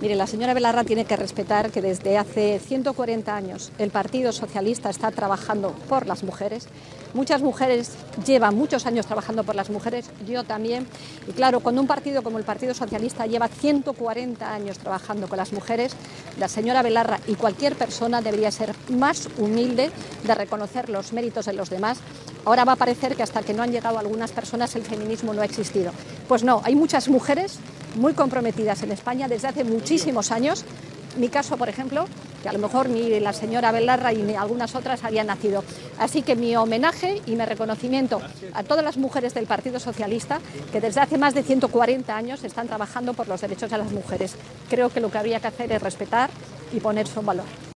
Mire, la señora Belarra tiene que respetar que desde hace 140 años el Partido Socialista está trabajando por las mujeres. Muchas mujeres llevan muchos años trabajando por las mujeres, yo también. Y claro, cuando un partido como el Partido Socialista lleva 140 años trabajando con las mujeres, la señora Belarra y cualquier persona debería ser más humilde de reconocer los méritos de los demás. Ahora va a parecer que hasta que no han llegado algunas personas el feminismo no ha existido. Pues no, hay muchas mujeres muy comprometidas en España desde hace muchísimos años. Mi caso, por ejemplo, que a lo mejor ni la señora Belarra ni algunas otras habían nacido. Así que mi homenaje y mi reconocimiento a todas las mujeres del Partido Socialista que desde hace más de 140 años están trabajando por los derechos de las mujeres. Creo que lo que habría que hacer es respetar y ponerse en valor.